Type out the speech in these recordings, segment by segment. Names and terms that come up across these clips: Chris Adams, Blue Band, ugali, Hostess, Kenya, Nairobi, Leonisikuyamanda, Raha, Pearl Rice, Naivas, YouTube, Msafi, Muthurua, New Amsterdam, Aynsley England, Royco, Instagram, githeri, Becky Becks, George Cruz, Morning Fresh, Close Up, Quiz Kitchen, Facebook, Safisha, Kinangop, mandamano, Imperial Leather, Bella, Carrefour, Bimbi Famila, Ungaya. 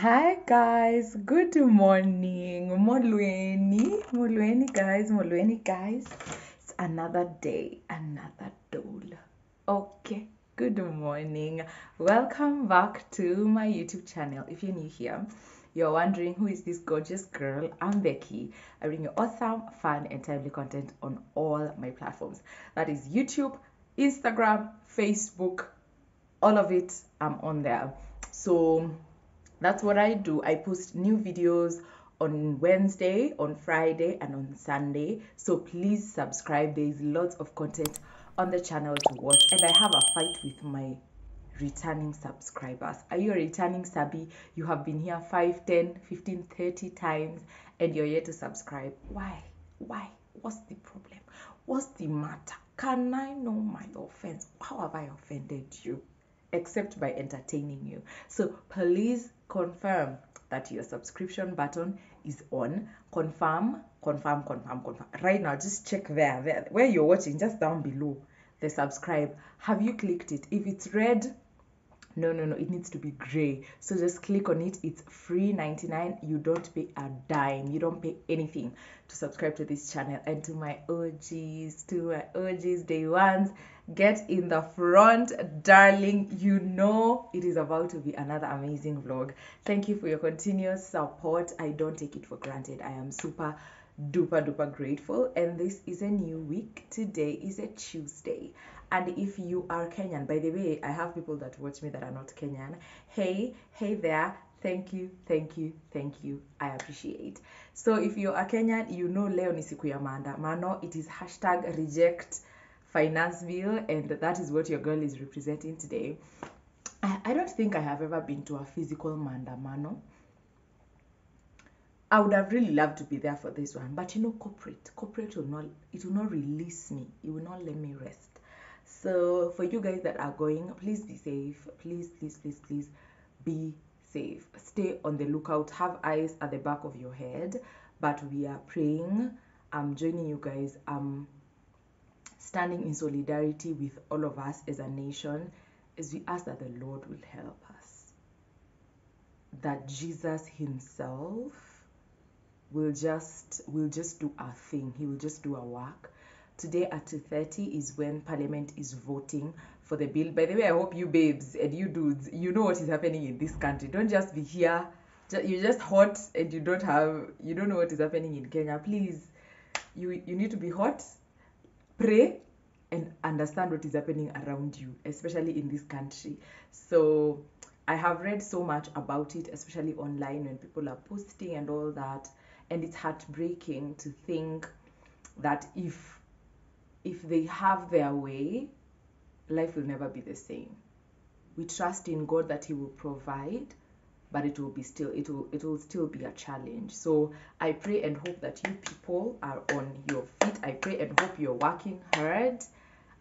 Hi guys, good morning. Molweni guys. It's another day, another dole. Okay, good morning. Welcome back to my YouTube channel. If you're new here, you're wondering who is this gorgeous girl. I'm Becky. I bring you awesome, fun, and timely content on all my platforms. That is YouTube, Instagram, Facebook, all of it. I'm on there. So that's what I do. I post new videos on Wednesday, on Friday, and on Sunday. So please subscribe. There is lots of content on the channel to watch. And I have a fight with my returning subscribers. Are you a returning subby? You have been here 5, 10, 15, 30 times and you're yet to subscribe. Why? Why? What's the problem? What's the matter? Can I know my offense? How have I offended you? Except by entertaining you. So please confirm that your subscription button is on. Confirm. Right now, just check there where you're watching, just down below the subscribe. Have you clicked it? If it's red, no, it needs to be gray. So just click on it. It's free 99. You don't pay a dime. You don't pay anything to subscribe to this channel. And to my OGs, day ones, get in the front, darling. You know it is about to be another amazing vlog. Thank you for your continuous support. I don't take it for granted. I am super duper grateful. And this is a new week. Today is a Tuesday. And if you are Kenyan, by the way, I have people that watch me that are not Kenyan. Hey there. Thank you. I appreciate. So if you are Kenyan, you know Leonisikuyamanda. Mano, it is hashtag reject finance bill, and that is what your girl is representing today. I don't think I have ever been to a physical mandamano. I would have really loved to be there for this one, but you know, corporate will not release me. It will not let me rest. So for you guys that are going, please be safe. Please be safe. Stay on the lookout. Have eyes at the back of your head. But we are praying. I'm joining you guys. I'm standing in solidarity with all of us as a nation, as we ask that the Lord will help us. That Jesus himself will just do our thing. He will just do our work. Today at 2:30 is when Parliament is voting for the bill. By the way, I hope you babes and you dudes, you know what is happening in this country. Don't just be here. You're just hot and you don't know what is happening in Kenya. Please, you need to be hot, pray, and understand what is happening around you, especially in this country. So I have read so much about it, especially online when people are posting and all that. And it's heartbreaking to think that if they have their way, life will never be the same. We trust in God that he will provide, but it will still be a challenge. So I pray and hope that you people are on your feet. I pray and hope you're working hard.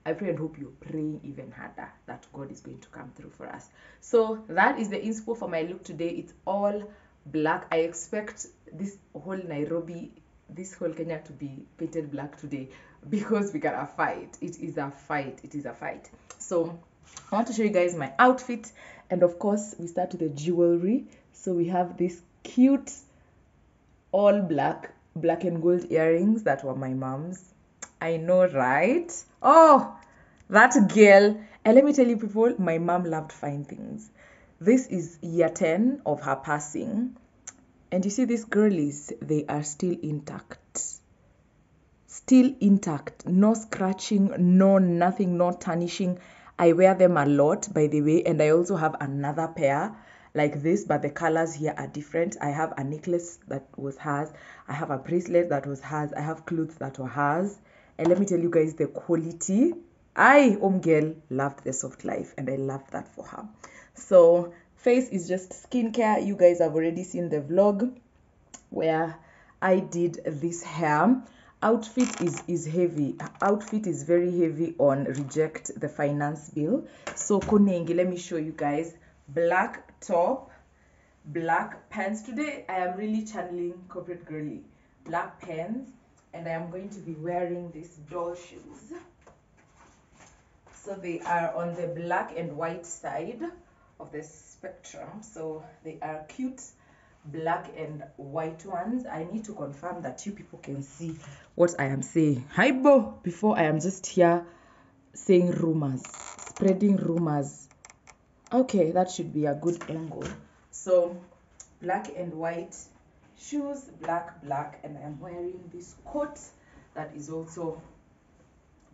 I pray and hope you're praying even harder that God is going to come through for us. So that is the inspo for my look today. It's all black. I expect this whole Nairobi, this whole Kenya to be painted black today, because we got a fight. It is a fight. So I want to show you guys my outfit, and of course we start with the jewelry. So we have this cute all black and gold earrings that were my mom's. I know, right? Oh, that girl. And let me tell you people, my mom loved fine things. This is year 10 of her passing. And you see these girlies, they are still intact. Still intact. No scratching, no nothing, no tarnishing. I wear them a lot, by the way. And I also have another pair like this, but the colors here are different. I have a necklace that was hers. I have a bracelet that was hers. I have clothes that were hers. And let me tell you guys the quality. I, girl, loved the soft life, and I love that for her. So face is just skincare. You guys have already seen the vlog where I did this hair. Outfit is heavy. Outfit is very heavy on reject the finance bill. So konengi, let me show you guys. Black top, black pants. Today I am really channeling corporate girly. Black pants, and I am going to be wearing these doll shoes. So they are on the black and white side. of this spectrum. So they are cute black and white ones. I need to confirm that you people can see what I am saying. Hi Bo, before I am just here saying rumors, spreading rumors. Okay, that should be a good angle. So black and white shoes, black, and I'm wearing this coat that is also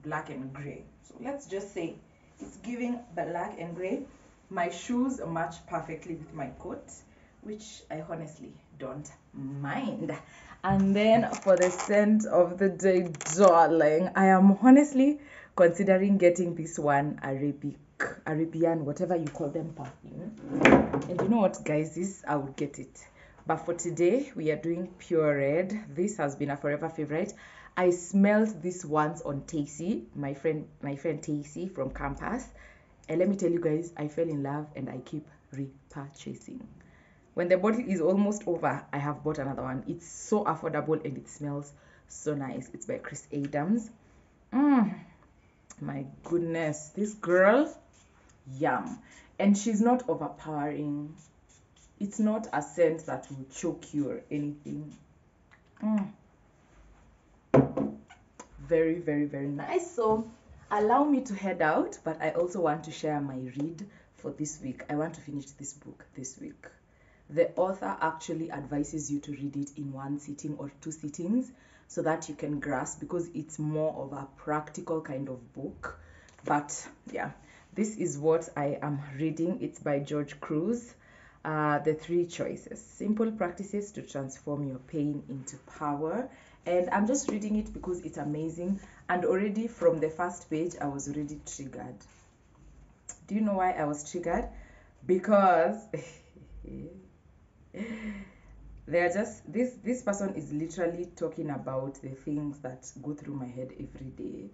black and gray. So let's just say it's giving black and gray. My shoes match perfectly with my coat, which I honestly don't mind. And then for the scent of the day, darling, I am honestly considering getting this one, Arabian, whatever you call them, perfume. And you know what, guys, this I will get it. But for today, we are doing Pure Red. This has been a forever favorite. I smelled this once on Tacy, my friend Tacy from campus. And let me tell you guys, I fell in love and I keep repurchasing. When the bottle is almost over, I have bought another one. It's so affordable and it smells so nice. It's by Chris Adams. My goodness, this girl, yum. And she's not overpowering. It's not a scent that will choke you or anything. Very, very, very nice. So allow me to head out, but I also want to share my read for this week. I want to finish this book this week. The author actually advises you to read it in one sitting or two sittings so that you can grasp, because it's more of a practical kind of book. But yeah, this is what I am reading. It's by George Cruz. The Three Choices, Simple Practices to Transform Your Pain into Power. And I'm just reading it because it's amazing. And already from the first page, I was already triggered. Do you know why I was triggered? Because they are just, this person is literally talking about the things that go through my head every day,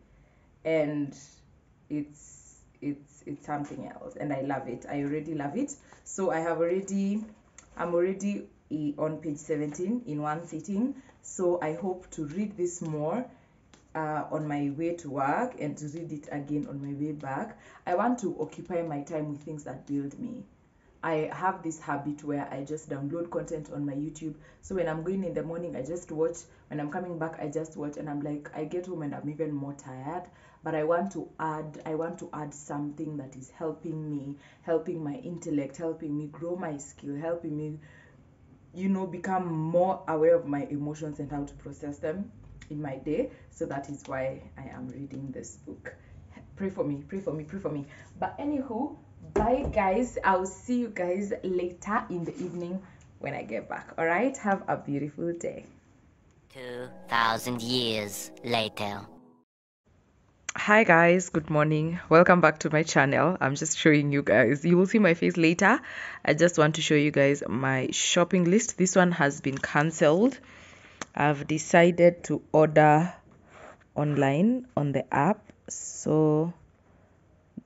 and it's something else, and I love it. I already love it. So I'm already on page 17 in one sitting. So I hope to read this more on my way to work, and to read it again on my way back. I want to occupy my time with things that build me. I have this habit where I just download content on my YouTube. So when I'm going in the morning, I just watch. When I'm coming back, I just watch. And I'm like, I get home and I'm even more tired. But I want to add something that is helping me, helping my intellect, helping me grow my skill, helping me, you know, become more aware of my emotions and how to process them in my day. So that is why I am reading this book. Pray for me, pray for me, pray for me. But anywho, bye guys. I'll see you guys later in the evening when I get back. All right, have a beautiful day. 2,000 years later. Hi guys, good morning, welcome back to my channel. I'm just showing you guys, you will see my face later. I just want to show you guys my shopping list. This one has been cancelled. I've decided to order online on the app, so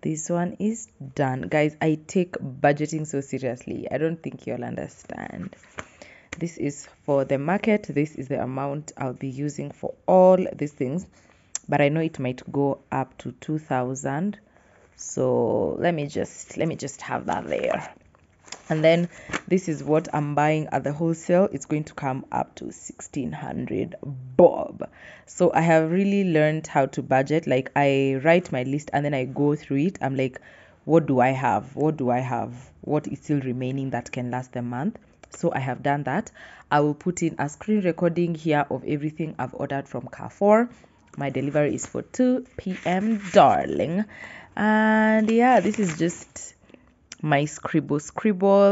this one is done. Guys, I take budgeting so seriously. I don't think you'll understand. This is for the market. This is the amount I'll be using for all these things. But I know it might go up to 2,000. So let me just have that there. And then this is what I'm buying at the wholesale. It's going to come up to 1,600 bob. So I have really learned how to budget. Like, I write my list and then I go through it. I'm like, what do I have? What do I have? What is still remaining that can last a month? So I have done that. I will put in a screen recording here of everything I've ordered from Carrefour. My delivery is for 2 p.m. darling. And yeah, this is just my scribble.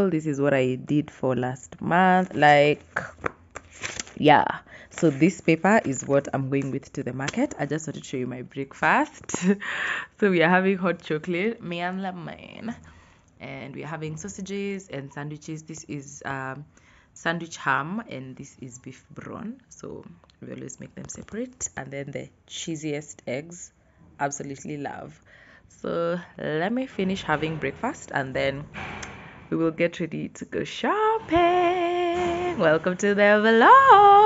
This is what I did for last month. Like, yeah, so this paper is what I'm going with to the market. I just wanted to show you my breakfast. So we are having hot chocolate, and we are having sausages and sandwiches. This is sandwich ham, and this is beef brawn. So we always make them separate. And then the cheesiest eggs, absolutely love. So let me finish having breakfast and then we will get ready to go shopping. Welcome to the vlog.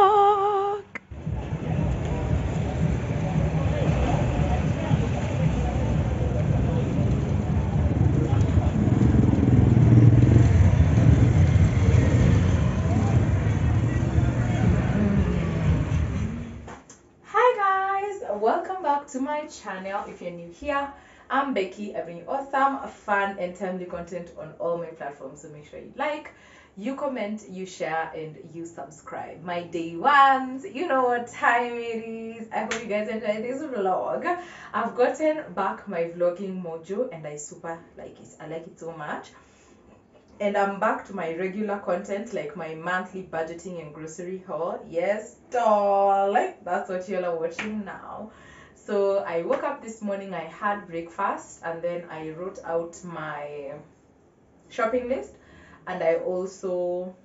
to my channel. If you're new here, I'm Becky. I bring you awesome, fun and timely content on all my platforms, so make sure you like, you comment, you share and you subscribe. My day ones, you know what time it is. I hope you guys enjoy this vlog. I've gotten back my vlogging mojo and I super like it. I like it so much. And I'm back to my regular content, like my monthly budgeting and grocery haul. Yes, doll, that's what y'all are watching now. So I woke up this morning, I had breakfast, and then I wrote out my shopping list. And I also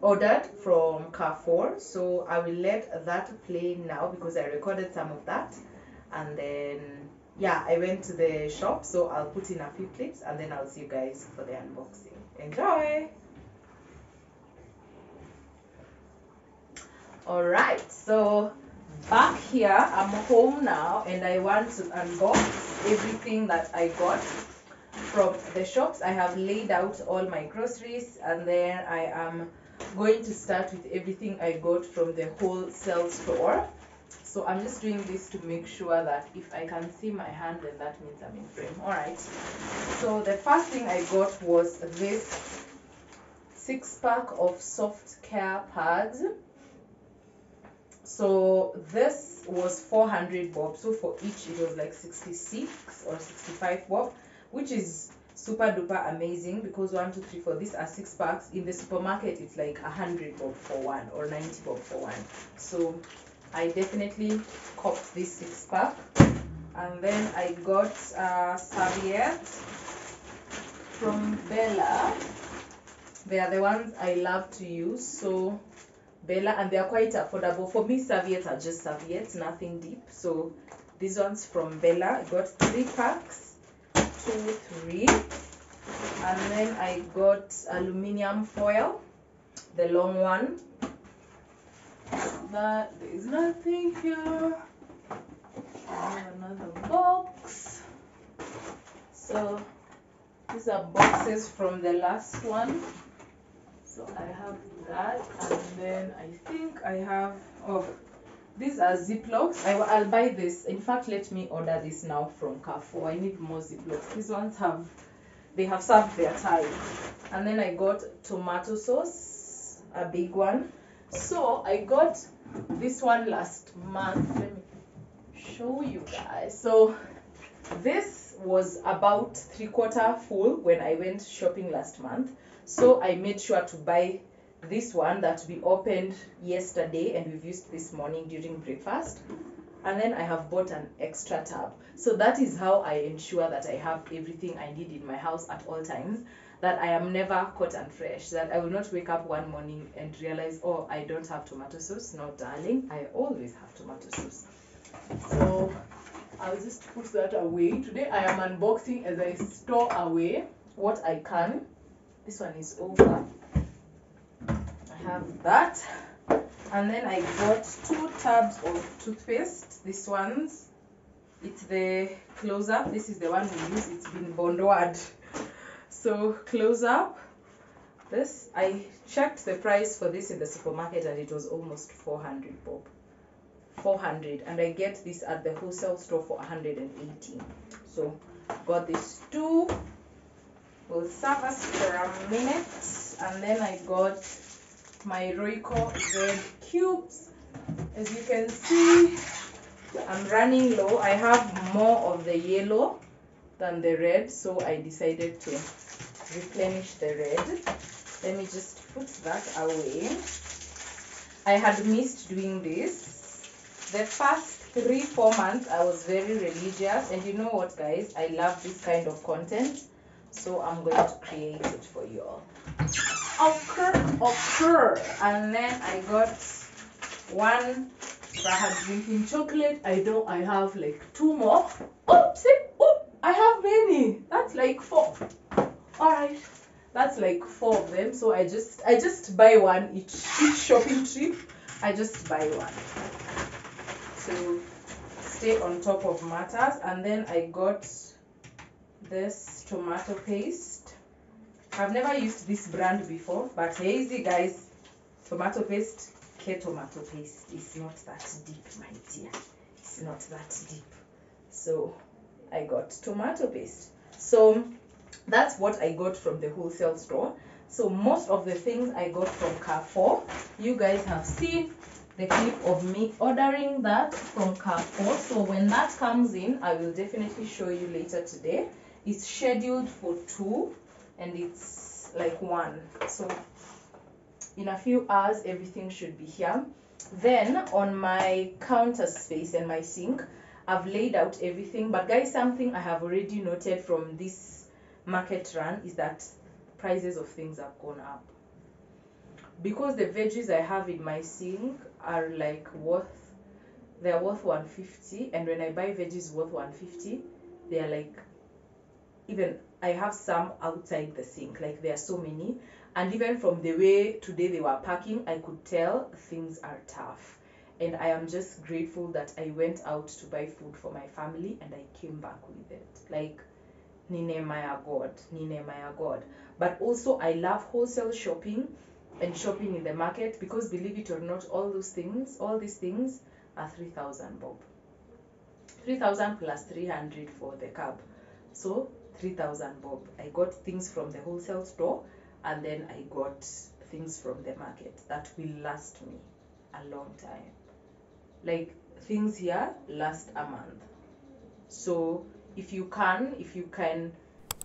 ordered from Carrefour. So I will let that play now because I recorded some of that. And then yeah, I went to the shop, so I'll put in a few clips and then I'll see you guys for the unboxing. Enjoy. All right, so back here, I'm home now and I want to unbox everything that I got from the shops. I have laid out all my groceries and then I am going to start with everything I got from the wholesale store. So I'm just doing this to make sure that if I can see my hand, then that means I'm in frame. All right. So the first thing I got was this 6-pack of soft care pads. So this was 400 bob. So for each, it was like 66 or 65 bob, which is super duper amazing because 1, 2, 3, 4, these are 6 packs. In the supermarket, it's like 100 bob for one or 90 bob for one. So I definitely copped this 6-pack. And then I got a serviette from Bella. They are the ones I love to use. So Bella, and they are quite affordable. For me, serviettes are just serviettes, nothing deep. So these ones from Bella, I got 3 packs, 2, 3. And then I got aluminium foil, the long one. That is nothing here. Another box. So these are boxes from the last one. So I have that, and then I think I have, oh, these are Ziplocs. I'll buy this. In fact, let me order this now from Carrefour. I need more Ziplocs. These ones have, they have served their time. And then I got tomato sauce, a big one. So I got this one last month. Let me show you guys. So this was about 3/4 full when I went shopping last month. So I made sure to buy this one that we opened yesterday and we've used this morning during breakfast. And then I have bought an extra tab. So that is how I ensure that I have everything I need in my house at all times, that I am never caught and fresh, that I will not wake up one morning and realize, oh, I don't have tomato sauce. No, darling, I always have tomato sauce. So I'll just put that away. Today I am unboxing as I store away what I can. This one is over. I have that. And then I got 2 tabs of toothpaste. These ones, it's the Close Up. This is the one we use. It's been bonded. So Close Up. This, I checked the price for this in the supermarket and it was almost 400 bob. 400, and I get this at the wholesale store for 118. So got these 2. Will serve us for a minute. And then I got my Royco red cubes. As you can see, I'm running low. I have more of the yellow than the red, so I decided to replenish the red. Let me just put that away. I had missed doing this. The first 3-4 months I was very religious, and you know what guys, I love this kind of content, so I'm going to create it for you all. Occur. And then I got 1 Raha drinking chocolate. I know I have like 2 more. Oops, I have many. That's like 4. All right, that's like 4 of them. So I just buy one each shopping trip. I just buy one to stay on top of matters. And then I got this tomato paste. I've never used this brand before, but easy guys, tomato paste. Tomato paste is not that deep, my dear. It's it's not that deep. So I got tomato paste. So that's what I got from the wholesale store. So most of the things I got from Carrefour, you guys have seen the clip of me ordering that from Carrefour. So when that comes in, I will definitely show you later today. It's scheduled for 2 and it's like 1. So in a few hours, everything should be here. Then on my counter space and my sink, I've laid out everything. But guys, something I have already noted from this market run is that prices of things have gone up, because the veggies I have in my sink are like worth 150, and when I buy veggies worth 150, they are like, even I have some outside the sink, like there are so many. And even from the way today they were packing, I could tell things are tough, and I am just grateful that I went out to buy food for my family and I came back with it. Like, Nine my God. But also I love wholesale shopping and shopping in the market, because believe it or not, all these things are 3,000 bob. 3,000 plus 300 for the cab. So 3,000 bob. I got things from the wholesale store, and then I got things from the market that will last me a long time. Like, things here last a month. So if you can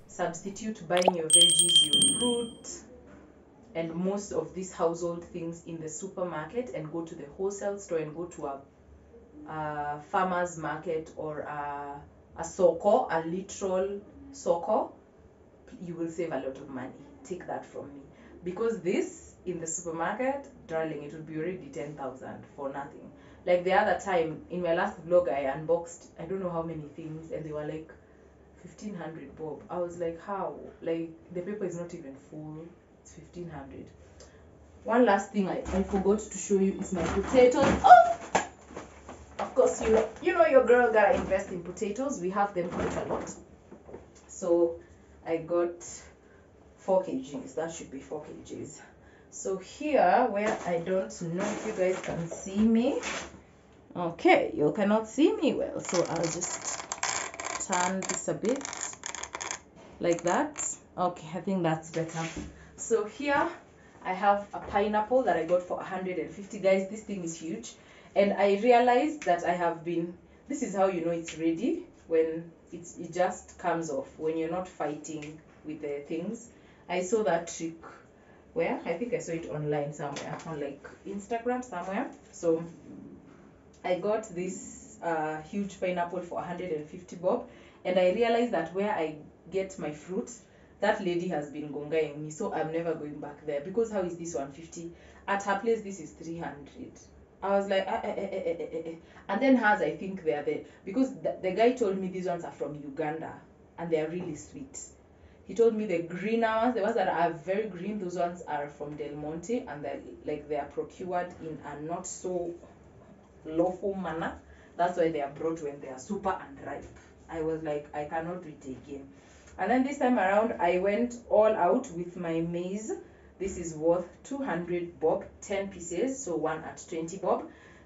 substitute buying your veggies, your fruit, and most of these household things in the supermarket, and go to the wholesale store and go to a farmer's market or a soko, a literal soko, you will save a lot of money. Take that from me. Because this, in the supermarket, darling, it would be already 10,000 for nothing. Like the other time, in my last vlog, I unboxed, I don't know how many things, and they were like 1,500 bob. I was like, how? Like, the paper is not even full. It's 1,500. One last thing I forgot to show you is my potatoes. Oh! Of course, you know your girl gotta invest in potatoes. We have them quite a lot. So, I got 4 kgs. That should be 4 kgs. So here, where I don't know if you guys can see me. Okay, you cannot see me well. So I'll just turn this a bit like that. Okay, I think that's better. So here I have a pineapple that I got for 150. Guys, this thing is huge. And I realized that I have been, this is how you know it's ready, when it just comes off, when you're not fighting with the things. I saw that trick. Where I think I saw it online somewhere, on like Instagram somewhere. So I got this huge pineapple for 150 bob, and I realized that where I get my fruit, that lady has been gongaing me, so I'm never going back there, because how is this 150 at her place? This is 300. I was like, and then hers, I think they are there, because the guy told me these ones are from Uganda and they are really sweet. He told me the greener ones, the ones that are very green, those ones are from Del Monte, and they are procured in a not so lawful manner. That's why they are brought when they are super and ripe. I was like, I cannot do it again. And then this time around, I went all out with my maize. This is worth 200 bob, 10 pieces, so one at 20 bob.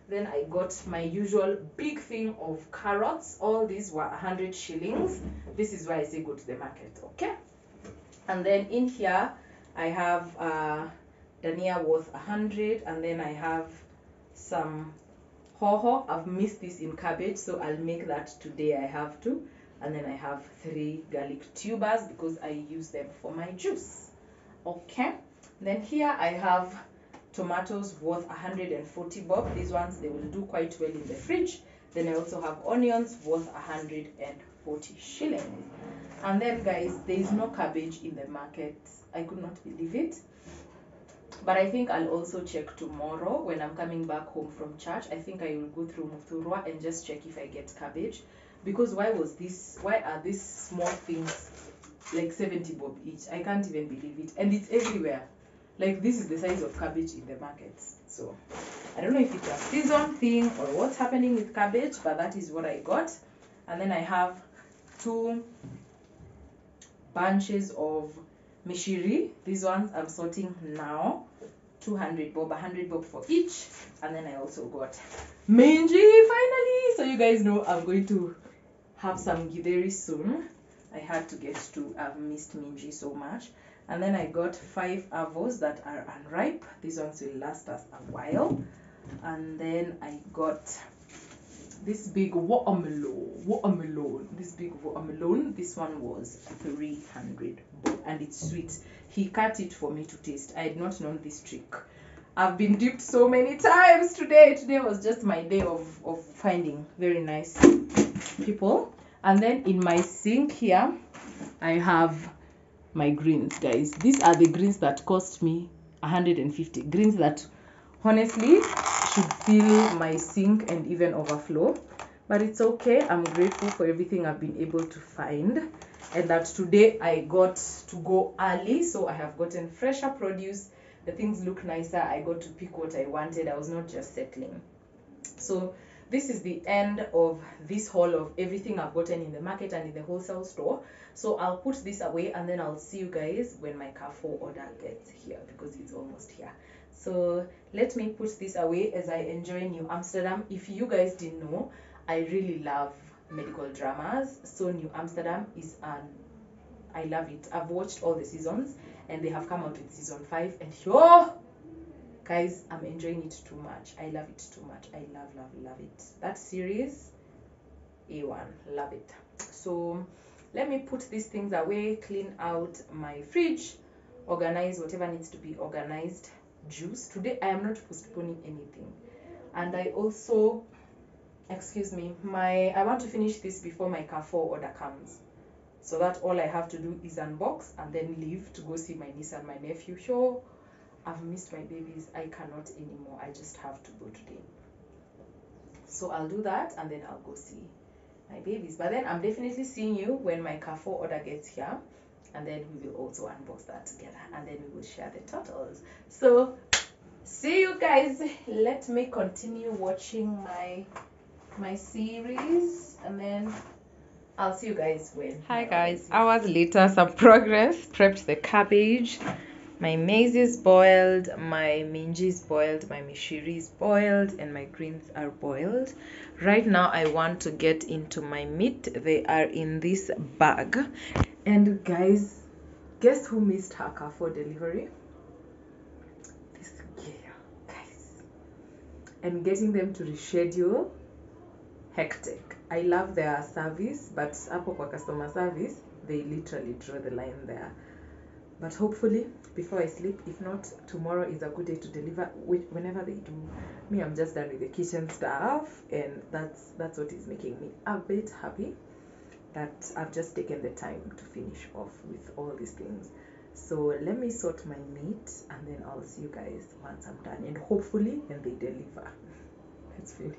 Then I got my usual big thing of carrots. All these were 100 shillings. This is why I say go to the market, okay? And then in here, I have dania worth 100, and then I have some hoho. I've missed this in cabbage, so I'll make that today. I have to. And then I have 3 garlic tubers, because I use them for my juice, okay? Then here I have tomatoes worth 140 bob. These ones, they will do quite well in the fridge. Then I also have onions worth 140 shillings. And then guys, there is no cabbage in the market. I could not believe it. But I think I'll also check tomorrow when I'm coming back home from church. I think I will go through Muthurua and just check if I get cabbage. Because why are these small things like 70 bob each? I can't even believe it. And it's everywhere. Like, this is the size of cabbage in the markets. So I don't know if it's a season thing or what's happening with cabbage, but that is what I got. And then I have 2 bunches of mishiri. These ones I'm sorting now. 200 bob, 100 bob for each, and then I also got minji finally. So you guys know I'm going to have some githeri soon. I had to get to, I've missed minji so much. And then I got 5 avos that are unripe. These ones will last us a while. And then I got this big watermelon. This big watermelon. This one was 300 bob, and it's sweet. He cut it for me to taste. I had not known this trick. I've been dipped so many times today. Today was just my day of finding very nice people. And then in my sink here, I have my greens, guys. These are the greens that cost me 150. Greens that honestly should fill my sink and even overflow, but it's okay. I'm grateful for everything I've been able to find, and that today I got to go early, so I have gotten fresher produce. The things look nicer. I got to pick what I wanted. I was not just settling. So this is the end of this haul of everything I've gotten in the market and in the wholesale store. So I'll put this away, and then I'll see you guys when my Carrefour order gets here, because it's almost here. So let me put this away as I enjoy New Amsterdam. If you guys didn't know, I really love medical dramas. So New Amsterdam is I love it. I've watched all the seasons, and they have come out with season 5, and yo, guys, I'm enjoying it too much. I love it too much. I love it. That series, A1, love it. So let me put these things away, clean out my fridge, organize whatever needs to be organized. Juice today, I am not postponing anything. And I also, excuse me, I want to finish this before my Carrefour order comes, so that all I have to do is unbox and then leave to go see my niece and my nephew. Sure, I've missed my babies. I cannot anymore. I just have to go today. So I'll do that, and then I'll go see my babies. But then I'm definitely seeing you when my Carrefour order gets here, and then we will also unbox that together, and then we will share the totals. So see you guys. Let me continue watching my series, and then I'll see you guys when. Hi guys, hours later, some progress. Prepped the cabbage. My maize is boiled, my minji is boiled, my mishiri is boiled, and my greens are boiled. Right now, I want to get into my meat. They are in this bag. And guys, guess who missed her Carrefour delivery? This girl, guys. And getting them to reschedule, hectic. I love their service, but hapo kwa customer service, they literally draw the line there. But hopefully, before I sleep, if not, tomorrow is a good day to deliver whenever they do. Me, I'm just done with the kitchen stuff, and that's what is making me a bit happy, that I've just taken the time to finish off with all these things. So let me sort my meat, and then I'll see you guys once I'm done, and hopefully when they deliver. Let's finish.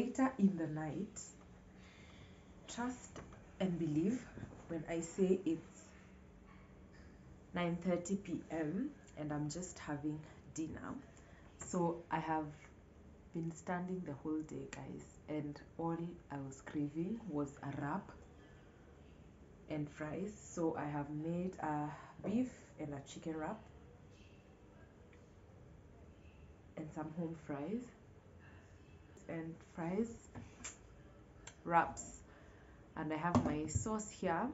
later in the night. Trust and believe when I say it's 9:30 p.m. and I'm just having dinner. So I have been standing the whole day, guys, and all I was craving was a wrap and fries. So I have made a beef and a chicken wrap and some home fries and fries wraps, and I have my sauce here.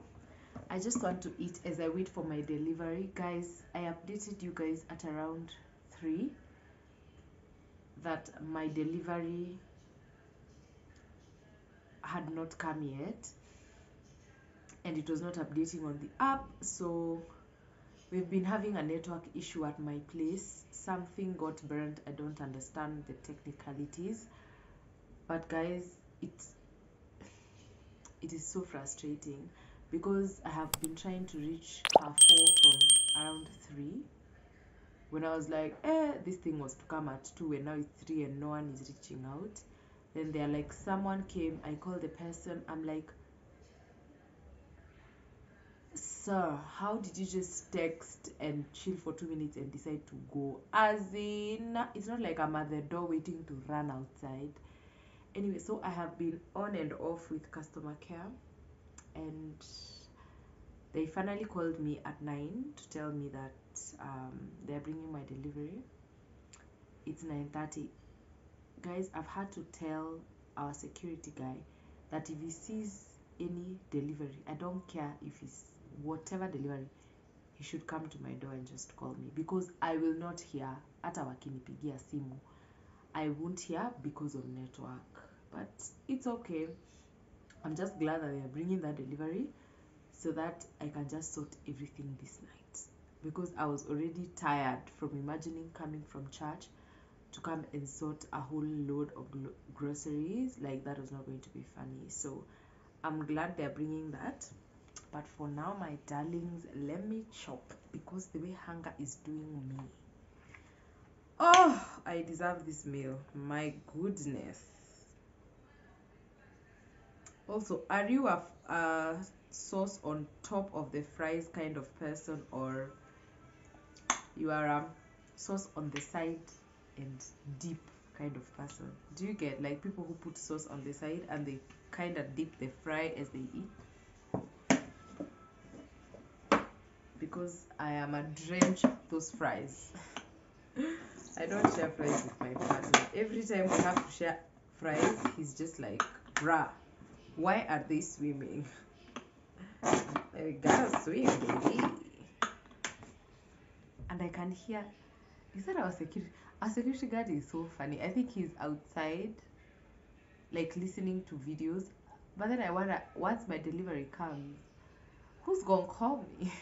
I just want to eat as I wait for my delivery, guys. I updated you guys at around 3 that my delivery had not come yet and it was not updating on the app, so we've been having a network issue at my place. Something got burnt. I don't understand the technicalities, but guys, it is so frustrating because I have been trying to reach Carrefour from around 3 when I was like, this thing was to come at 2 and now it's 3 and no one is reaching out. Then they're like, someone came. I called the person. I'm like, sir, how did you just text and chill for 2 minutes and decide to go? As in, it's not like I'm at the door waiting to run outside. Anyway, so I have been on and off with customer care, and they finally called me at 9 to tell me that they're bringing my delivery. It's 9:30. Guys, I've had to tell our security guy that if he sees any delivery, I don't care if he's whatever delivery, he should come to my door and just call me, because I will not hear. Hata wakinipigia simu, I won't hear because of network. But it's okay. I'm just glad that they are bringing that delivery so that I can just sort everything this night, because I was already tired from imagining coming from church to come and sort a whole load of groceries. Like, that was not going to be funny. So I'm glad they're bringing that. But for now, my darlings, let me chop, because the way hunger is doing me. Oh, I deserve this meal. My goodness. Also, are you a sauce on top of the fries kind of person, or you are a sauce on the side and dip kind of person? Do you get, like, people who put sauce on the side and they kind of dip the fry as they eat? Because I am a drench of those fries. I don't share fries with my partner. Every time we have to share fries, he's just like, bruh, why are they swimming? I gotta swim, baby. And I can hear, is that our security guard is so funny. I think he's outside, like, listening to videos. But then I wonder, once my delivery comes, who's gonna call me?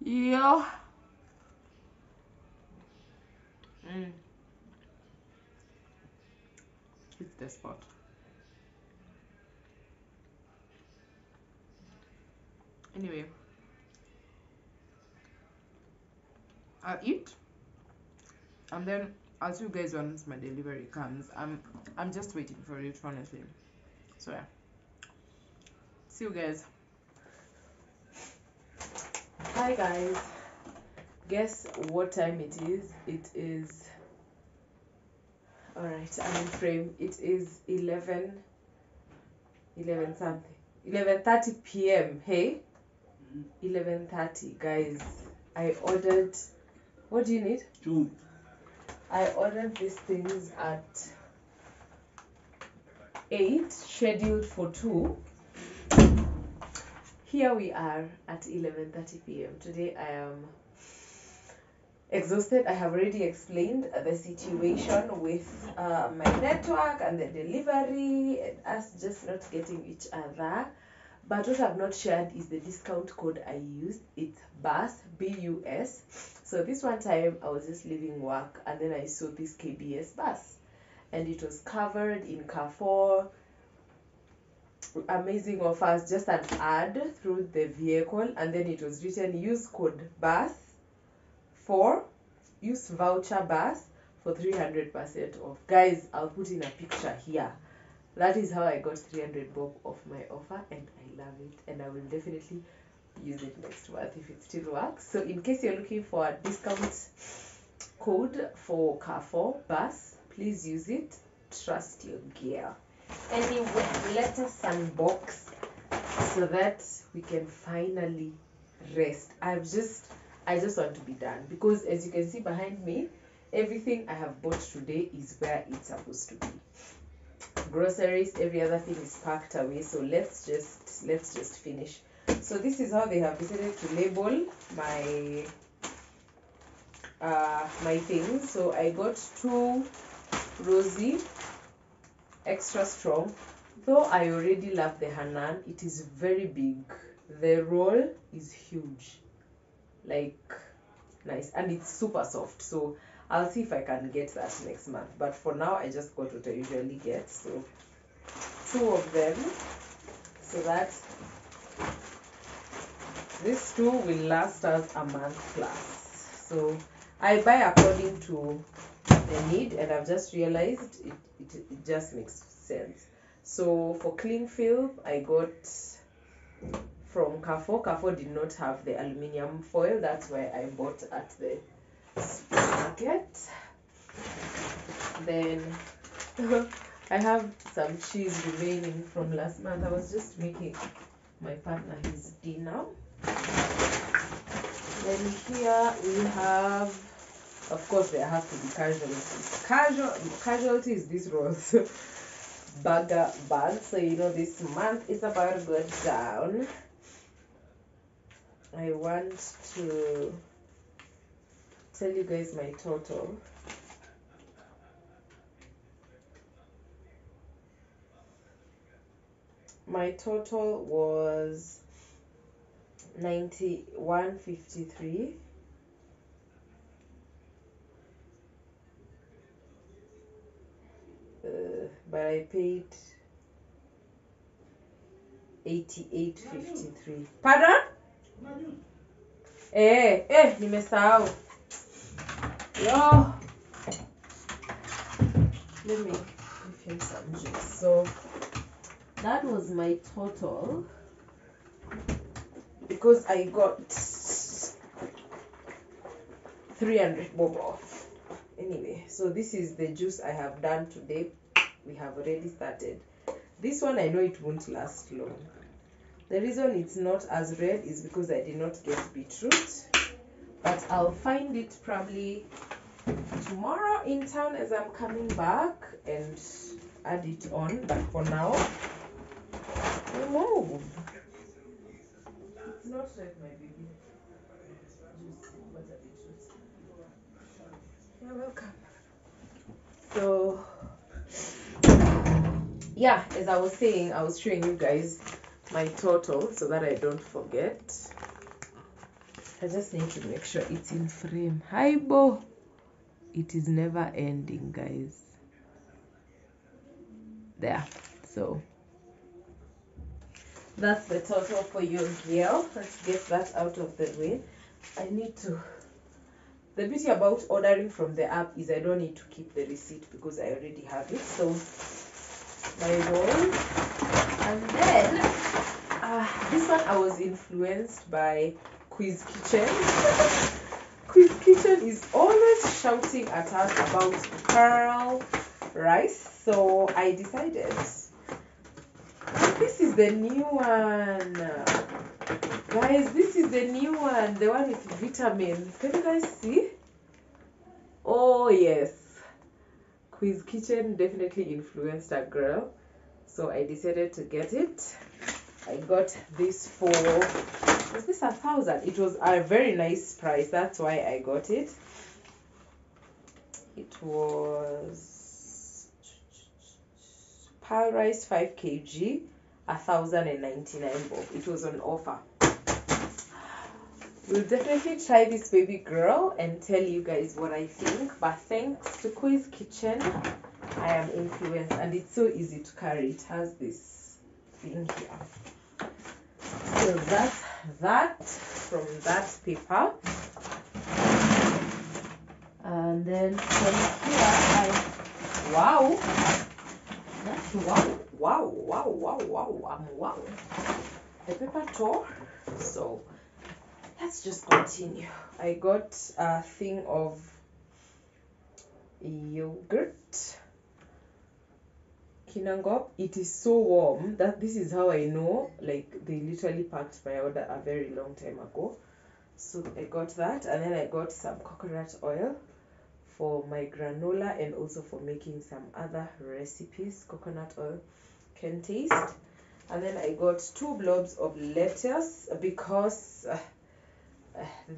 Yo. It's the spot. Anyway, I'll eat, and then I'll see you guys once my delivery comes. I'm just waiting for it, honestly. So yeah, see you guys. Hi guys, guess what time it is? It is, all right, I'm in frame. It is 11:30 p.m. Hey, 11:30, guys. I ordered, what do you need? Two. I ordered these things at 8, scheduled for 2. Here we are at 11:30 p.m. Today I am exhausted. I have already explained the situation with my network and the delivery and us just not getting each other. But what I've not shared is the discount code I used. It's BUS, B-U-S. So this one time I was just leaving work and then I saw this KBS bus, and it was covered in Carrefour. Amazing offers, just an ad through the vehicle, and then it was written, use code BUS for, use voucher BUS for 300% off. Guys, I'll put in a picture here. That is how I got 300 bob off my offer, and I love it, and I will definitely use it next month if it still works. So in case you're looking for a discount code for Carrefour bus, please use it. Trust your gear. Anyway, let us unbox so that we can finally rest. I just want to be done, because as you can see behind me, everything I have bought today is where it's supposed to be. Groceries, every other thing is packed away. So let's just finish. So this is how they have decided to label my my things. So I got 2 rosy extra strong, though I already love the Hanan. It is very big, the roll is huge, like nice, and it's super soft. So I'll see if I can get that next month, but for now I just got what I usually get. So 2 of them, so that these 2 will last us a month plus. So I buy according to the need, and I've just realized it just makes sense. So for cling film, I got from Carrefour. Carrefour did not have the aluminium foil, that's why I bought at the supermarket. Then I have some cheese remaining from last month. I was just making my partner his dinner. Then here we have, of course, there has to be casualties. Casualties, this rolls. Burger bag. So you know this month is about to go down. I want to tell you guys my total. My total was 91.53. But I paid 88.53. Pardon? Nimesahau. Yo. Let me give him some juice. So that was my total, because I got 300 bob off. Anyway, so this is the juice I have done today. We have already started. This one, I know it won't last long. The reason it's not as red is because I did not get beetroot, but I'll find it probably tomorrow in town as I'm coming back and add it on. But for now, remove. It's not red, my baby. You're welcome. So yeah, as I was saying, I was showing you guys my total so that I don't forget. I just need to make sure it's in frame. Hi, Bo. It is never ending, guys. There. So that's the total for your girl. Let's get that out of the way. I need to. The beauty about ordering from the app is I don't need to keep the receipt because I already have it. So my roll, and then this one I was influenced by Quiz Kitchen. Quiz Kitchen is always shouting at us about Pearl Rice, so I decided this is the new one, guys. This is the new one, the one with vitamins. Can you guys see? Oh yes, Quiz Kitchen definitely influenced a girl, so I decided to get it. I got this for, was this 1,000? It was a very nice price, that's why I got it. It was Pearl Rice 5 kg, 1,099 bob. It was on offer. We'll definitely try this baby girl and tell you guys what I think. But thanks to Quiz Kitchen, I am influenced, and it's so easy to carry. It has this thing here. So that's that from that paper. And then from here, wow, that's wow, I'm wow. The paper tore, so let's just continue. I got a thing of yogurt, Kinangop. It is so warm that this is how I know, like, they literally packed my order a very long time ago. So I got that, and then I got some coconut oil for my granola and also for making some other recipes. Coconut oil can taste. And then I got two blobs of lettuce because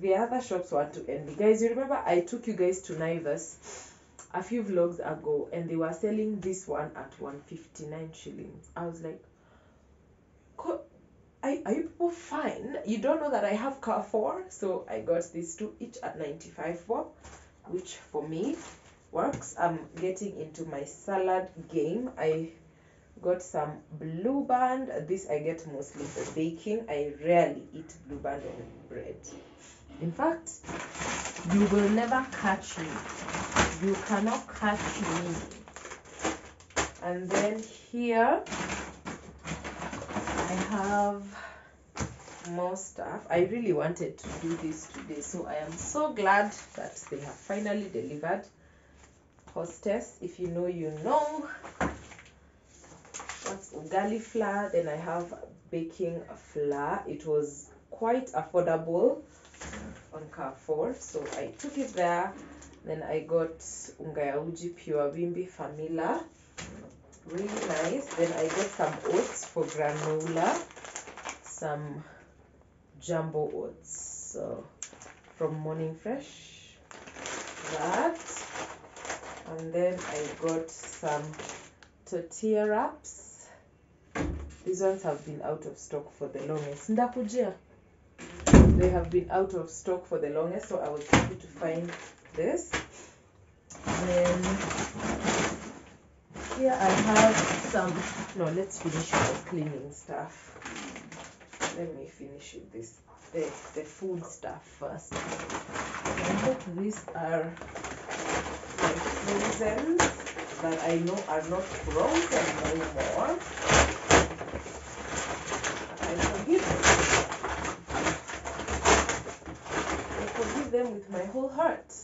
the other shops want to end me. Guys, you remember I took you guys to Naivas a few vlogs ago and they were selling this one at 159 shillings. I was like, are you people fine? You don't know that I have Carrefour? So I got these two each at 95 bob, which for me works. I'm getting into my salad game. I got some Blue Band. This I get mostly for baking. I rarely eat Blue Band on bread. In fact, you will never catch me. You cannot catch me. And then here I have more stuff. I really wanted to do this today, so I am so glad that they have finally delivered. Hostess, if you know, you know. That's ugali flour. Then I have baking flour. It was quite affordable on Carrefour, so I took it there. Then I got Ungaya pure Bimbi Famila, really nice. Then I got some oats for granola, some jumbo oats from Morning Fresh, that. And then I got some tortilla wraps. These ones have been out of stock for the longest. Ndakujia. They have been out of stock for the longest, so I was happy to find this. Then here I have some. No, let's finish with the cleaning stuff. Let me finish with this. The food stuff first. I hope these are my frozen that I know are not frozen anymore. Them with my whole heart.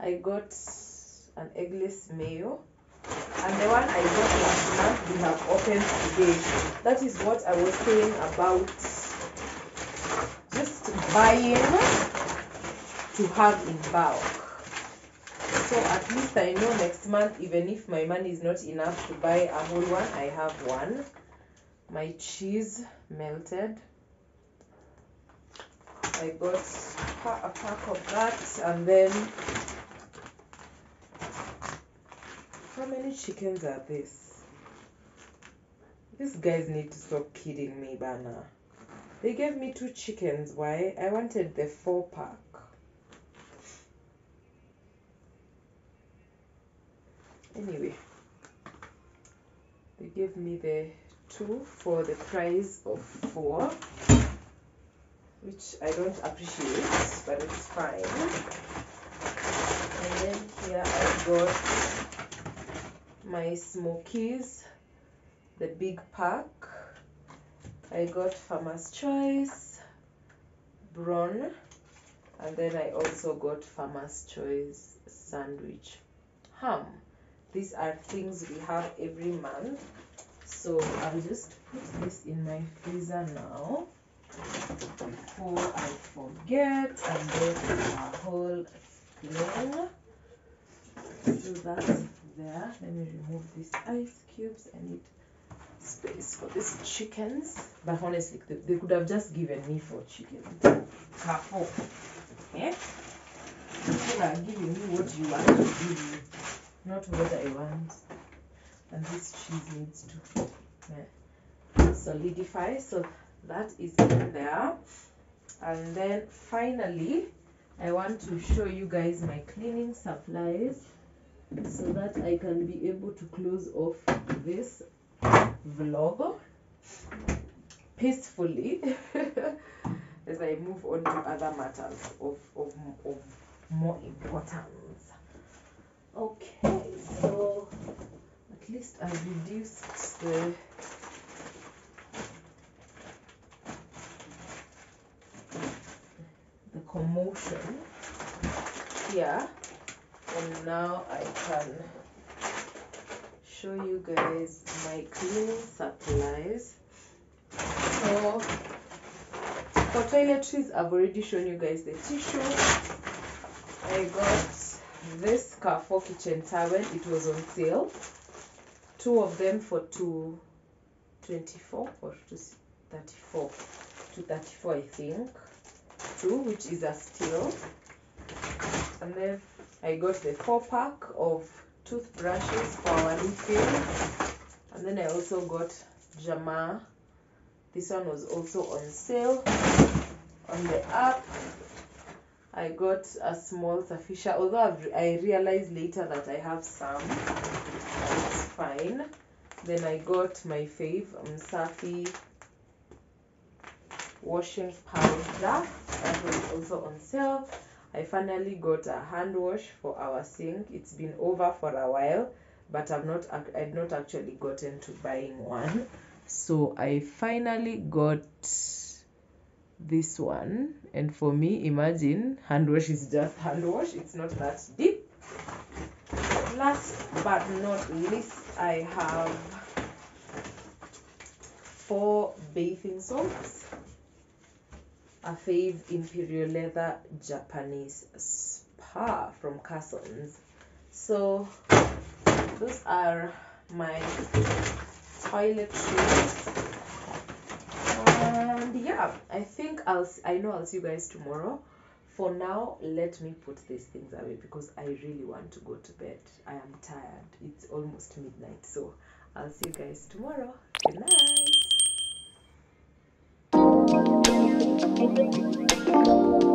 I got an eggless mayo, and the one I got last month we have opened today. That is what I was saying about just buying to have in bulk. So at least I know next month, even if my money is not enough to buy a whole one, I have one. My cheese melted. I got a pack of that, and then how many chickens are this? These guys need to stop kidding me, Bana. They gave me two chickens. Why? I wanted the 4-pack. Anyway, they gave me the 2 for the price of 4. Which I don't appreciate, but it's fine. And then here I got my Smokies, the big pack. I got Farmer's Choice, Brawn, and then I also got Farmer's Choice sandwich ham. These are things we have every month, so I'll just put this in my freezer now, before I forget and get a whole thing. So that's there. Let me remove these ice cubes. I need space for these chickens. But honestly, they could have just given me 4 chickens. Carrefour. Eh? People are giving me what you want to give me, not what I want. And this cheese needs to solidify. So that is in there. And then finally, I want to show you guys my cleaning supplies so that I can be able to close off this vlog peacefully as I move on to other matters of more importance. Okay, so at least I reduced the commotion here, and now I can show you guys my cleaning supplies. So for toiletries, I've already shown you guys the tissue. I got this Carrefour kitchen towel. It was on sale, two of them for $2.24 or $2.34, $2.34 I think, two, which is a steal. And then I got the 4-pack of toothbrushes for our refill. And then I also got Jama. This one was also on sale on the app. I got a small Safisha, although I realized later that I have some. It's fine. Then I got my fave Msafi washing powder. That was also on sale. I finally got a hand wash for our sink. It's been over for a while, but I've not actually gotten to buying one. So I finally got this one, and for me, imagine, hand wash is just hand wash. It's not that deep. Last but not least, I have 4 bathing soaps. A fave Imperial Leather Japanese Spa from Carson's. So those are my toiletries, and yeah, I think I know I'll see you guys tomorrow. For now, let me put these things away because I really want to go to bed. I am tired. It's almost midnight, so I'll see you guys tomorrow. Good night. Thank you.